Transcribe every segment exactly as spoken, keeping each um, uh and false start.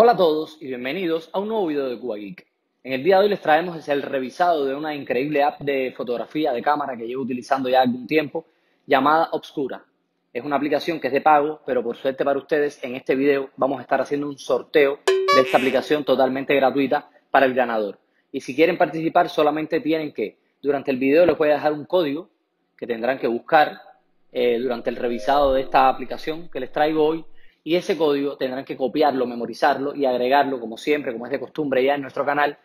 Hola a todos y bienvenidos a un nuevo video de Cuba Geek. En el día de hoy les traemos el revisado de una increíble app de fotografía de cámara que llevo utilizando ya algún tiempo, llamada Obscura. Es una aplicación que es de pago, pero por suerte para ustedes en este video vamos a estar haciendo un sorteo de esta aplicación totalmente gratuita para el ganador. Y si quieren participar solamente tienen que, durante el video les voy a dejar un código que tendrán que buscar eh, durante el revisado de esta aplicación que les traigo hoy. Y ese código tendrán que copiarlo, memorizarlo y agregarlo, como siempre, como es de costumbre ya en nuestro canal,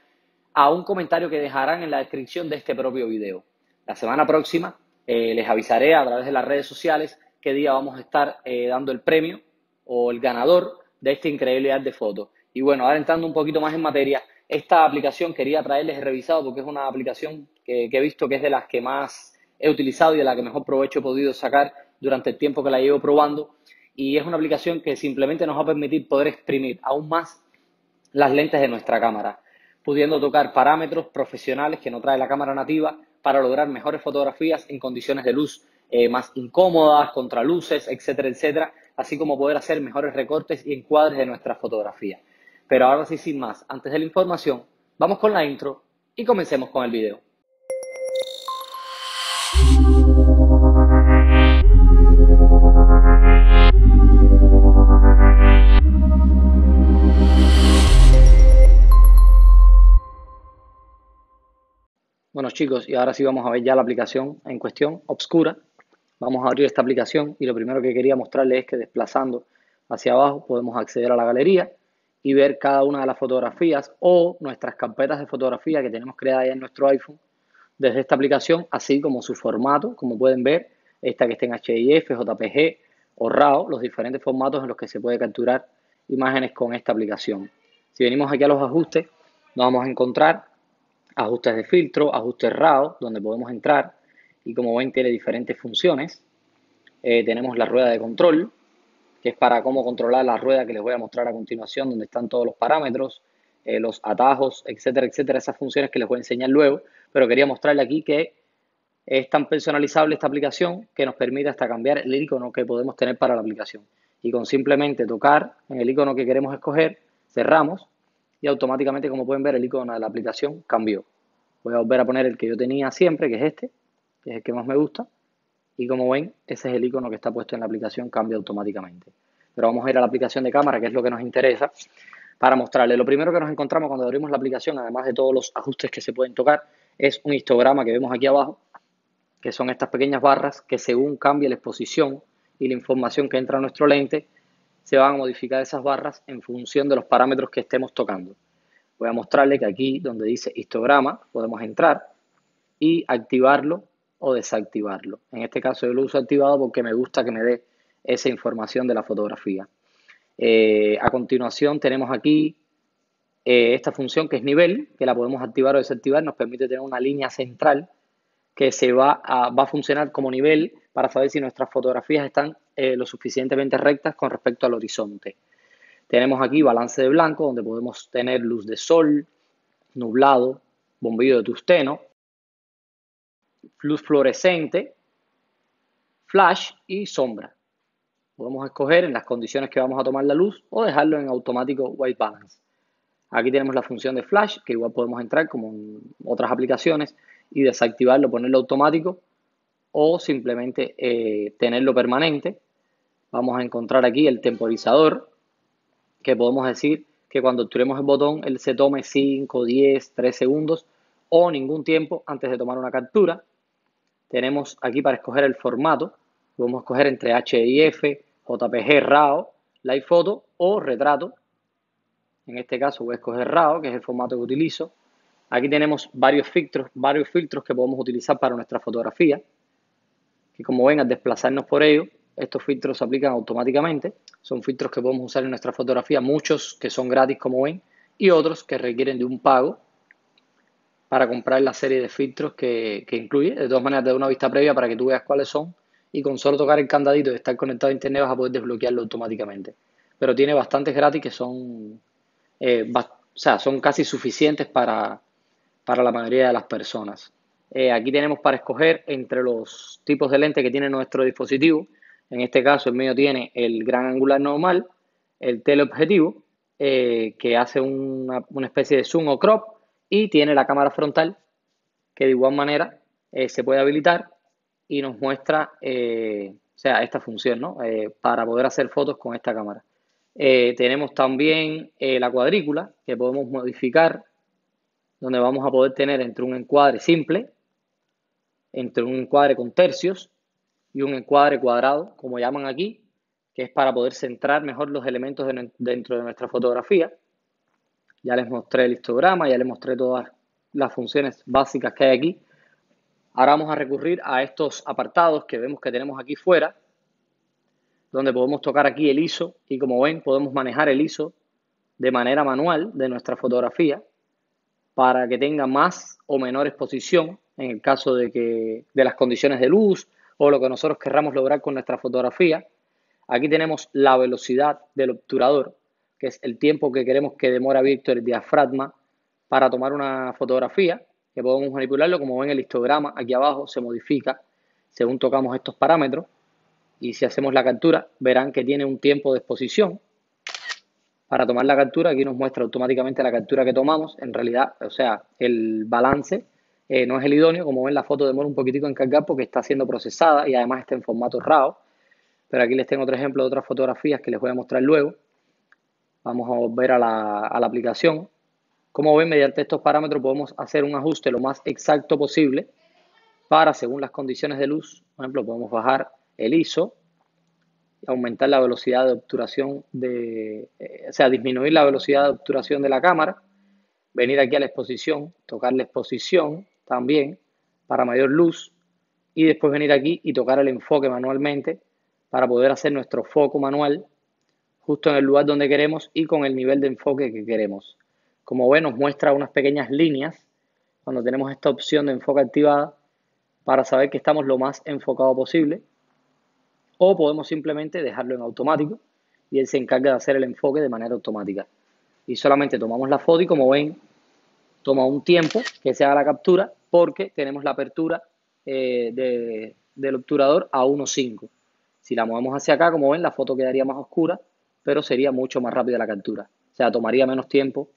a un comentario que dejarán en la descripción de este propio video. La semana próxima eh, les avisaré a través de las redes sociales qué día vamos a estar eh, dando el premio o el ganador de esta increíble app de fotos. Y bueno, ahora entrando un poquito más en materia, esta aplicación quería traerles el revisado porque es una aplicación que, que he visto que es de las que más he utilizado y de la que mejor provecho he podido sacar durante el tiempo que la llevo probando. Y es una aplicación que simplemente nos va a permitir poder exprimir aún más las lentes de nuestra cámara, pudiendo tocar parámetros profesionales que no trae la cámara nativa para lograr mejores fotografías en condiciones de luz eh, más incómodas, contraluces, etcétera, etcétera, así como poder hacer mejores recortes y encuadres de nuestra fotografía. Pero ahora sí, sin más, antes de la información, vamos con la intro y comencemos con el video. Bueno chicos, y ahora sí vamos a ver ya la aplicación en cuestión, Obscura. Vamos a abrir esta aplicación y lo primero que quería mostrarles es que desplazando hacia abajo podemos acceder a la galería y ver cada una de las fotografías o nuestras carpetas de fotografía que tenemos creadas ya en nuestro iPhone desde esta aplicación, así como su formato, como pueden ver, esta que está en H E I F, J P G o RAW, los diferentes formatos en los que se puede capturar imágenes con esta aplicación. Si venimos aquí a los ajustes, nos vamos a encontrar ajustes de filtro, ajustes RAW, donde podemos entrar y como ven tiene diferentes funciones. Eh, tenemos la rueda de control, que es para cómo controlar la rueda que les voy a mostrar a continuación, donde están todos los parámetros, eh, los atajos, etcétera, etcétera, esas funciones que les voy a enseñar luego, pero quería mostrarle aquí que es tan personalizable esta aplicación que nos permite hasta cambiar el icono que podemos tener para la aplicación. Y con simplemente tocar en el icono que queremos escoger, cerramos. Y automáticamente, como pueden ver, el icono de la aplicación cambió. Voy a volver a poner el que yo tenía siempre, que es este, que es el que más me gusta. Y como ven, ese es el icono que está puesto en la aplicación, cambia automáticamente. Pero vamos a ir a la aplicación de cámara, que es lo que nos interesa, para mostrarles. Lo primero que nos encontramos cuando abrimos la aplicación, además de todos los ajustes que se pueden tocar, es un histograma que vemos aquí abajo, que son estas pequeñas barras que según cambie la exposición y la información que entra a nuestro lente, se van a modificar esas barras en función de los parámetros que estemos tocando. Voy a mostrarle que aquí donde dice histograma podemos entrar y activarlo o desactivarlo. En este caso yo lo uso activado porque me gusta que me dé esa información de la fotografía. Eh, a continuación tenemos aquí eh, esta función que es nivel, que la podemos activar o desactivar. Nos permite tener una línea central que se va a, va a funcionar como nivel para saber si nuestras fotografías están eh, lo suficientemente rectas con respecto al horizonte. Tenemos aquí balance de blanco, donde podemos tener luz de sol, nublado, bombillo de tungsteno, luz fluorescente, flash y sombra. Podemos escoger en las condiciones que vamos a tomar la luz o dejarlo en automático white balance. Aquí tenemos la función de flash, que igual podemos entrar como en otras aplicaciones y desactivarlo, ponerlo automático o simplemente eh, tenerlo permanente. Vamos a encontrar aquí el temporizador, que podemos decir que cuando obturemos el botón, él se tome cinco, diez, tres segundos o ningún tiempo antes de tomar una captura. Tenemos aquí para escoger el formato, podemos escoger entre H E I F, J P G, RAW, Live Photo o Retrato. En este caso voy a escoger RAW, que es el formato que utilizo. Aquí tenemos varios filtros, varios filtros que podemos utilizar para nuestra fotografía. Que como ven, al desplazarnos por ello, estos filtros se aplican automáticamente. Son filtros que podemos usar en nuestra fotografía, muchos que son gratis como ven, y otros que requieren de un pago para comprar la serie de filtros que, que incluye. De todas maneras, te doy una vista previa para que tú veas cuáles son. Y con solo tocar el candadito y estar conectado a internet vas a poder desbloquearlo automáticamente. Pero tiene bastantes gratis que son... Eh, o sea, son casi suficientes para, para la mayoría de las personas. Eh, aquí tenemos para escoger entre los tipos de lente que tiene nuestro dispositivo. En este caso el mío tiene el gran angular normal, el teleobjetivo, eh, que hace una, una especie de zoom o crop, y tiene la cámara frontal que de igual manera eh, se puede habilitar y nos muestra eh, o sea, esta función, ¿no? Eh, para poder hacer fotos con esta cámara. Eh, tenemos también eh, la cuadrícula, que podemos modificar, donde vamos a poder tener entre un encuadre simple, entre un encuadre con tercios y un encuadre cuadrado, como llaman aquí, que es para poder centrar mejor los elementos de, dentro de nuestra fotografía. Ya les mostré el histograma, ya les mostré todas las funciones básicas que hay aquí. Ahora vamos a recurrir a estos apartados que vemos que tenemos aquí fuera, donde podemos tocar aquí el I S O, y como ven podemos manejar el I S O de manera manual de nuestra fotografía para que tenga más o menor exposición en el caso de, que, de las condiciones de luz o lo que nosotros querramos lograr con nuestra fotografía. Aquí tenemos la velocidad del obturador, que es el tiempo que queremos que demora abierto el diafragma para tomar una fotografía, que podemos manipularlo. Como ven, el histograma aquí abajo se modifica según tocamos estos parámetros. Y si hacemos la captura, verán que tiene un tiempo de exposición. Para tomar la captura, aquí nos muestra automáticamente la captura que tomamos. En realidad, o sea, el balance eh, no es el idóneo. Como ven, la foto demora un poquitito en cargar porque está siendo procesada y además está en formato raw. Pero aquí les tengo otro ejemplo de otras fotografías que les voy a mostrar luego. Vamos a volver a la, a la aplicación. Como ven, mediante estos parámetros podemos hacer un ajuste lo más exacto posible para, según las condiciones de luz, por ejemplo, podemos bajar el I S O, aumentar la velocidad de obturación, de, eh, o sea, disminuir la velocidad de obturación de la cámara, venir aquí a la exposición, tocar la exposición también para mayor luz, y después venir aquí y tocar el enfoque manualmente para poder hacer nuestro foco manual justo en el lugar donde queremos y con el nivel de enfoque que queremos. Como ven, nos muestra unas pequeñas líneas cuando tenemos esta opción de enfoque activada para saber que estamos lo más enfocado posible. O podemos simplemente dejarlo en automático y él se encarga de hacer el enfoque de manera automática. Y solamente tomamos la foto y, como ven, toma un tiempo que se haga la captura porque tenemos la apertura eh, de, del obturador a uno punto cinco. Si la movemos hacia acá, como ven, la foto quedaría más oscura, pero sería mucho más rápida la captura. O sea, tomaría menos tiempo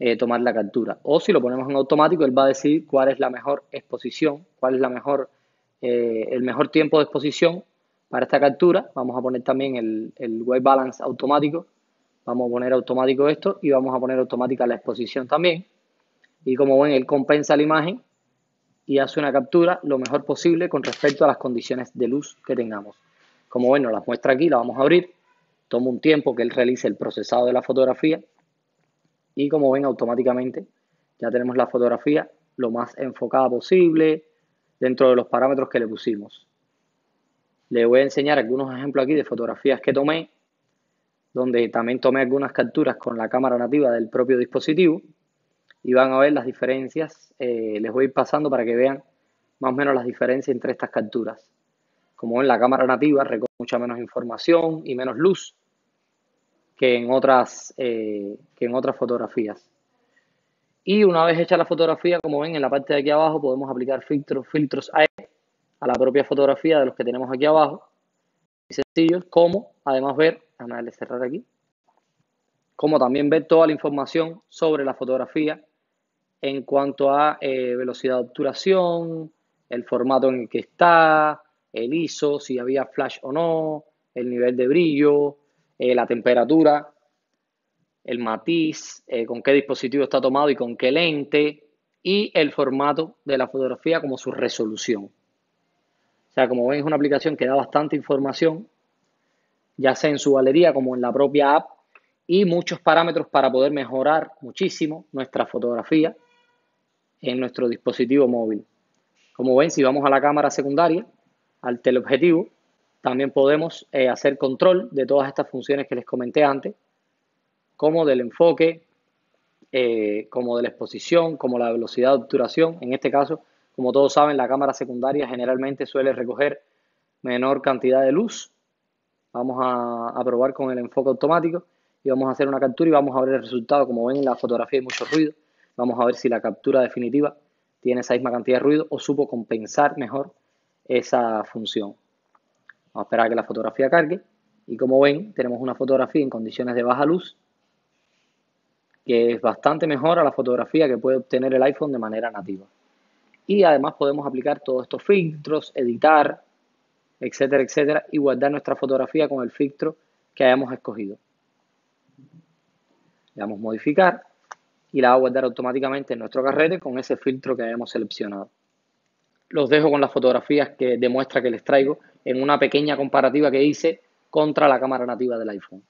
eh, tomar la captura. O si lo ponemos en automático, él va a decidir cuál es la mejor exposición, cuál es la mejor, eh, el mejor tiempo de exposición. Para esta captura vamos a poner también el, el white balance automático, vamos a poner automático esto y vamos a poner automática la exposición también. Y como ven, él compensa la imagen y hace una captura lo mejor posible con respecto a las condiciones de luz que tengamos. Como ven, nos las muestra aquí, la vamos a abrir, toma un tiempo que él realice el procesado de la fotografía y, como ven, automáticamente ya tenemos la fotografía lo más enfocada posible dentro de los parámetros que le pusimos. Les voy a enseñar algunos ejemplos aquí de fotografías que tomé, donde también tomé algunas capturas con la cámara nativa del propio dispositivo y van a ver las diferencias. Eh, les voy a ir pasando para que vean más o menos las diferencias entre estas capturas. Como ven, la cámara nativa recoge mucha menos información y menos luz que en otras, eh, que en otras fotografías. Y una vez hecha la fotografía, como ven, en la parte de aquí abajo podemos aplicar filtros, filtros a a la propia fotografía de los que tenemos aquí abajo. Muy sencillos, como además ver, vamos a darle cerrar aquí, como también ver toda la información sobre la fotografía en cuanto a eh, velocidad de obturación, el formato en el que está, el I S O, si había flash o no, el nivel de brillo, eh, la temperatura, el matiz, eh, con qué dispositivo está tomado y con qué lente, y el formato de la fotografía como su resolución. O sea, como ven, es una aplicación que da bastante información, ya sea en su galería como en la propia app, y muchos parámetros para poder mejorar muchísimo nuestra fotografía en nuestro dispositivo móvil. Como ven, si vamos a la cámara secundaria, al teleobjetivo, también podemos eh, hacer control de todas estas funciones que les comenté antes, como del enfoque, eh, como de la exposición, como la velocidad de obturación. En este caso, como todos saben, la cámara secundaria generalmente suele recoger menor cantidad de luz. Vamos a, a probar con el enfoque automático y vamos a hacer una captura y vamos a ver el resultado. Como ven, en la fotografía hay mucho ruido. Vamos a ver si la captura definitiva tiene esa misma cantidad de ruido o supo compensar mejor esa función. Vamos a esperar a que la fotografía cargue y, como ven, tenemos una fotografía en condiciones de baja luz que es bastante mejor a la fotografía que puede obtener el iPhone de manera nativa. Y además podemos aplicar todos estos filtros, editar, etcétera, etcétera, y guardar nuestra fotografía con el filtro que hayamos escogido. Le damos modificar y la va a guardar automáticamente en nuestro carrete con ese filtro que hayamos seleccionado. Los dejo con las fotografías que demuestra que les traigo en una pequeña comparativa que hice contra la cámara nativa del iPhone.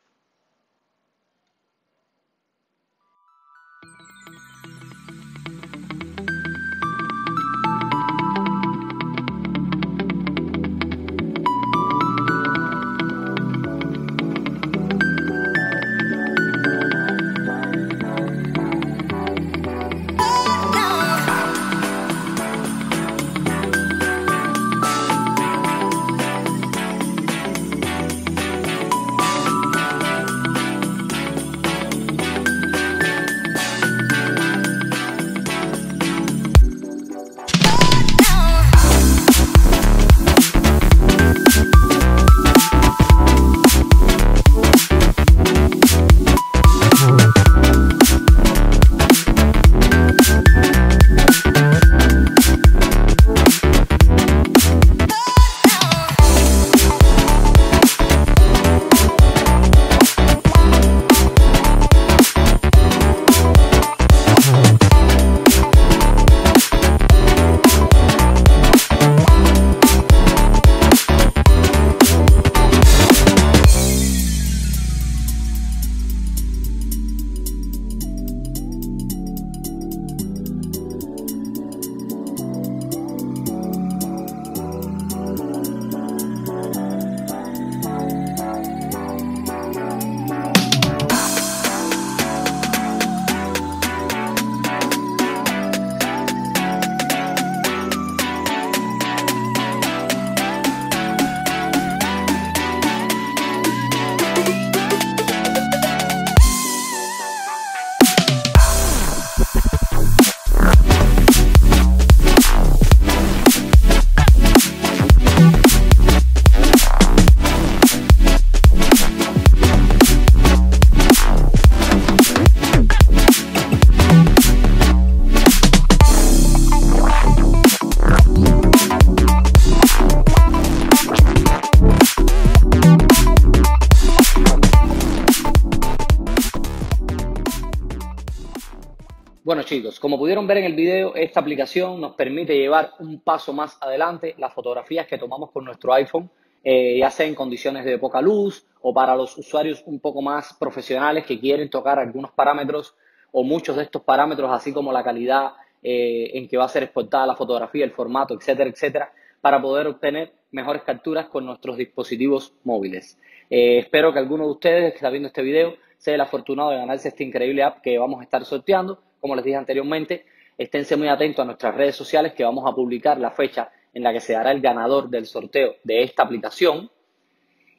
Bueno chicos, como pudieron ver en el video, esta aplicación nos permite llevar un paso más adelante las fotografías que tomamos con nuestro iPhone, eh, ya sea en condiciones de poca luz o para los usuarios un poco más profesionales que quieren tocar algunos parámetros o muchos de estos parámetros, así como la calidad eh, en que va a ser exportada la fotografía, el formato, etcétera, etcétera, para poder obtener mejores capturas con nuestros dispositivos móviles. Eh, espero que alguno de ustedes que está viendo este video sea el afortunado de ganarse esta increíble app que vamos a estar sorteando. Como les dije anteriormente, esténse muy atentos a nuestras redes sociales que vamos a publicar la fecha en la que se dará el ganador del sorteo de esta aplicación.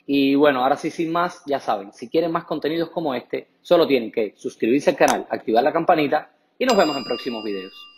Y bueno, ahora sí, sin más, ya saben, si quieren más contenidos como este, solo tienen que suscribirse al canal, activar la campanita y nos vemos en próximos videos.